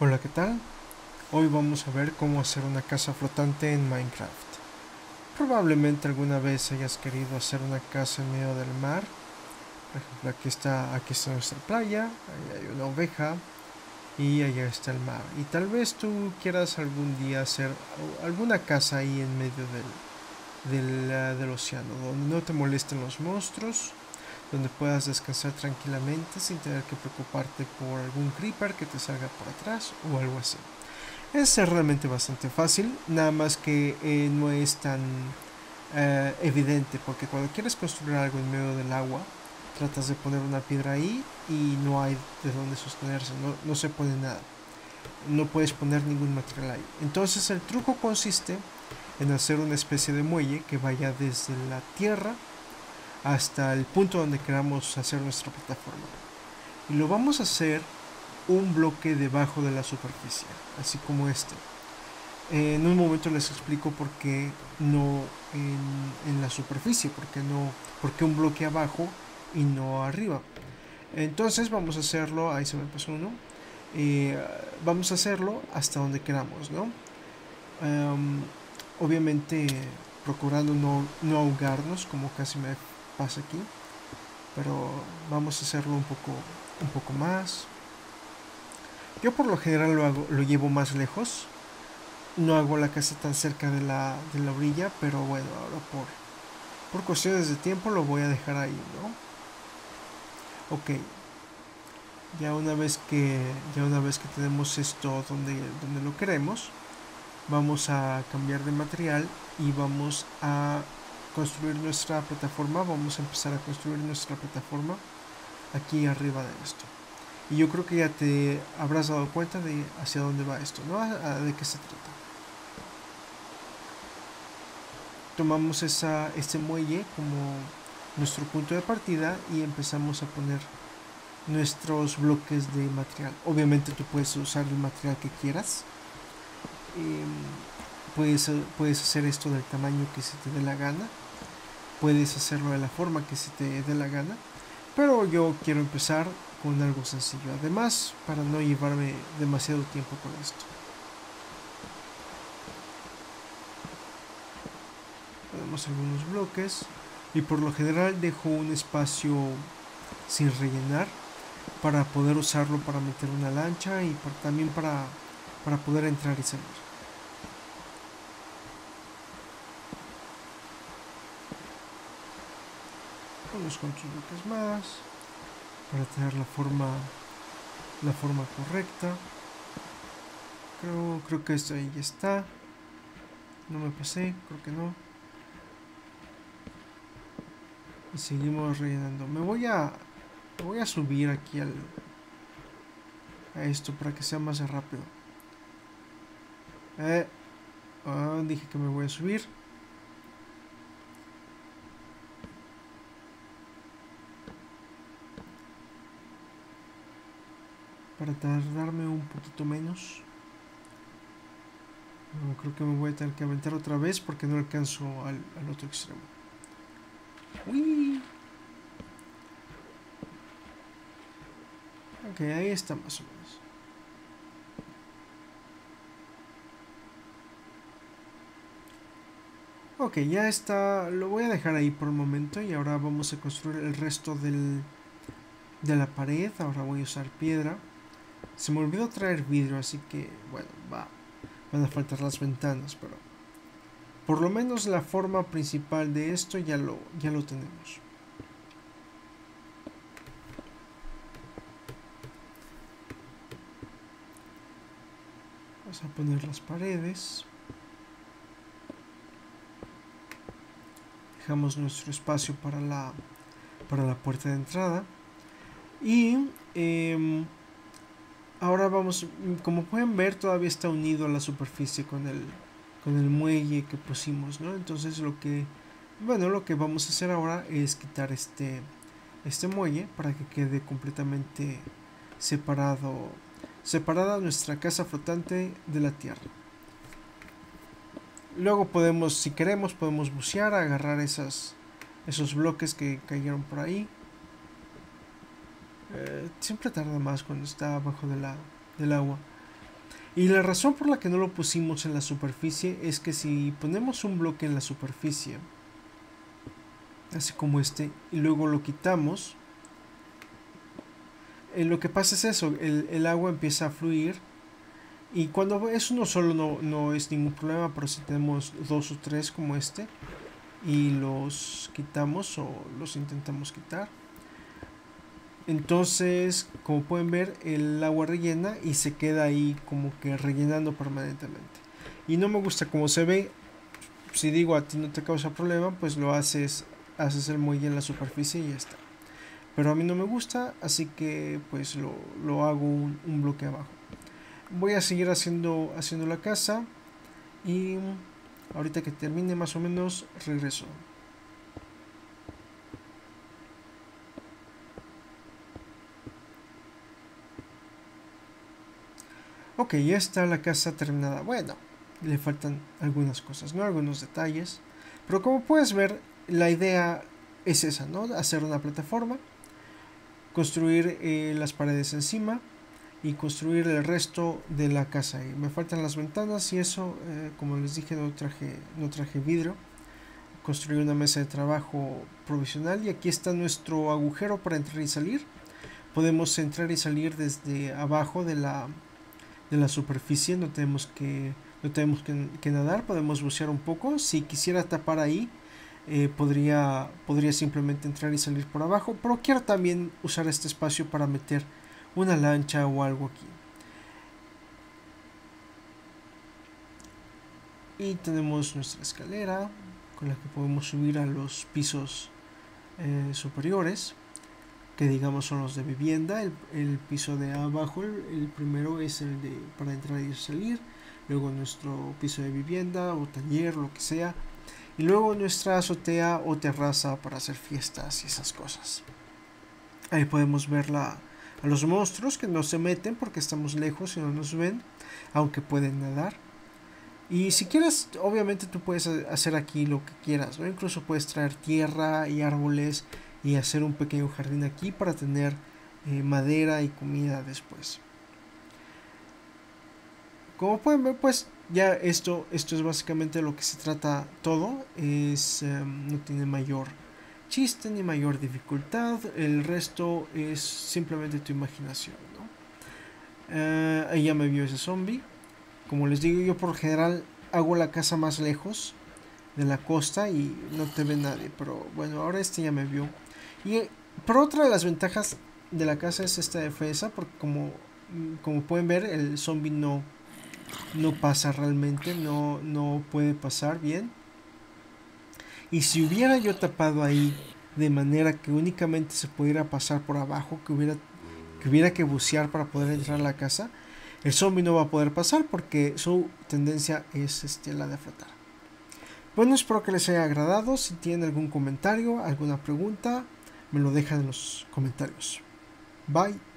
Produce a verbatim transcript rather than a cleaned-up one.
Hola, ¿qué tal? Hoy vamos a ver cómo hacer una casa flotante en Minecraft. Probablemente alguna vez hayas querido hacer una casa en medio del mar. Por ejemplo, aquí está, aquí está nuestra playa, ahí hay una oveja y allá está el mar. Y tal vez tú quieras algún día hacer alguna casa ahí en medio del, del, uh, del océano, donde no te molesten los monstruos, donde puedas descansar tranquilamente sin tener que preocuparte por algún creeper que te salga por atrás o algo así. Es realmente bastante fácil, nada más que eh, no es tan eh, evidente, porque cuando quieres construir algo en medio del agua, tratas de poner una piedra ahí y no hay de dónde sostenerse, no, no se pone nada, no puedes poner ningún material ahí. Entonces el truco consiste en hacer una especie de muelle que vaya desde la tierra hasta el punto donde queramos hacer nuestra plataforma, y lo vamos a hacer un bloque debajo de la superficie, así como este. Eh, en un momento les explico por qué no en, en la superficie, por qué no, por qué un bloque abajo y no arriba. Entonces vamos a hacerlo, ahí se me pasó uno, eh, vamos a hacerlo hasta donde queramos, ¿no? Um, obviamente procurando no, no ahogarnos, como casi me pasa aquí, pero vamos a hacerlo un poco un poco más. Yo por lo general lo hago, lo llevo más lejos, no hago la casa tan cerca de la, de la orilla, pero bueno, ahora por, por cuestiones de tiempo lo voy a dejar ahí, ¿no? Ok, ya una vez que ya una vez que tenemos esto donde, donde lo queremos, vamos a cambiar de material y vamos a construir nuestra plataforma. Vamos a empezar a construir nuestra plataforma aquí arriba de esto, y yo creo que ya te habrás dado cuenta de hacia dónde va esto, ¿no? De qué se trata. Tomamos esa, este muelle como nuestro punto de partida y empezamos a poner nuestros bloques de material. Obviamente tú puedes usar el material que quieras, eh, puedes, puedes hacer esto del tamaño que se te dé la gana, puedes hacerlo de la forma que se te dé la gana, pero yo quiero empezar con algo sencillo, además para no llevarme demasiado tiempo con esto. Ponemos algunos bloques y por lo general dejo un espacio sin rellenar para poder usarlo para meter una lancha y para, también para, para poder entrar y salir. Unos cuantos bloques más para tener la forma la forma correcta. Creo, creo que esto ahí ya está. No me pasé, creo que no. Y seguimos rellenando. Me voy a me voy a subir aquí al a esto para que sea más rápido. Eh, oh, dije que me voy a subir. Para tardarme un poquito menos. No, creo que me voy a tener que aventar otra vez porque no alcanzo al, al otro extremo. Uy. Ok, ahí está más o menos. Ok, ya está. Lo voy a dejar ahí por un momento y ahora vamos a construir el resto del, de la pared. Ahora voy a usar piedra. Se me olvidó traer vidrio, así que bueno, va, van a faltar las ventanas, pero por lo menos la forma principal de esto ya lo, ya lo tenemos. Vamos a poner las paredes. Dejamos nuestro espacio para la, para la puerta de entrada. Y eh, ahora vamos, como pueden ver, todavía está unido a la superficie con el, con el muelle que pusimos, ¿no? Entonces lo que, bueno, lo que vamos a hacer ahora es quitar este, este muelle para que quede completamente separado, separada nuestra casa flotante de la tierra. Luego podemos, si queremos, podemos bucear, agarrar esas, esos bloques que cayeron por ahí. Eh, siempre tarda más cuando está abajo de la, del agua. Y la razón por la que no lo pusimos en la superficie es que si ponemos un bloque en la superficie, así como este, y luego lo quitamos, eh, lo que pasa es eso, el, el agua empieza a fluir. Y cuando es uno solo no, no es ningún problema, pero si tenemos dos o tres como este y los quitamos o los intentamos quitar, entonces como pueden ver el agua rellena y se queda ahí como que rellenando permanentemente. Y no me gusta como se ve. Si digo a ti no te causa problema, pues lo haces, haces el muelle en la superficie y ya está. Pero a mí no me gusta, así que pues lo, lo hago un, un bloque abajo. Voy a seguir haciendo, haciendo la casa y ahorita que termine más o menos regreso. Ok, ya está la casa terminada. Bueno, le faltan algunas cosas, ¿no? Algunos detalles. Pero como puedes ver, la idea es esa, ¿no? Hacer una plataforma, construir eh, las paredes encima y construir el resto de la casa. Y me faltan las ventanas y eso, eh, como les dije, no traje, no traje vidrio. Construí una mesa de trabajo provisional y aquí está nuestro agujero para entrar y salir. Podemos entrar y salir desde abajo de la... de la superficie, no tenemos que no tenemos que, que nadar, podemos bucear un poco. Si quisiera tapar ahí eh, podría, podría simplemente entrar y salir por abajo, pero quiero también usar este espacio para meter una lancha o algo aquí. Y tenemos nuestra escalera con la que podemos subir a los pisos eh, superiores, que digamos son los de vivienda. El, el piso de abajo, el, el primero es el de para entrar y salir, luego nuestro piso de vivienda o taller, lo que sea, y luego nuestra azotea o terraza para hacer fiestas y esas cosas. Ahí podemos ver la, a los monstruos que no se meten porque estamos lejos y no nos ven, aunque pueden nadar. Y si quieres, obviamente tú puedes hacer aquí lo que quieras, ¿no? Incluso puedes traer tierra y árboles y hacer un pequeño jardín aquí para tener eh, madera y comida después. Como pueden ver, pues ya esto, esto es básicamente lo que se trata todo. Es, eh, no tiene mayor chiste ni mayor dificultad. El resto es simplemente tu imaginación, ¿no? Eh, ahí ya me vio ese zombie. Como les digo, yo por lo general hago la casa más lejos de la costa y no te ve nadie. Pero bueno, ahora este ya me vio. Y por otra de las ventajas de la casa es esta defensa, porque como, como pueden ver el zombie no, no pasa realmente, no, no puede pasar bien. Y si hubiera yo tapado ahí de manera que únicamente se pudiera pasar por abajo, que hubiera que, hubiera que bucear para poder entrar a la casa, el zombie no va a poder pasar porque su tendencia es este, la de flotar. Bueno, espero que les haya agradado. Si tienen algún comentario, alguna pregunta, me lo dejan en los comentarios. Bye.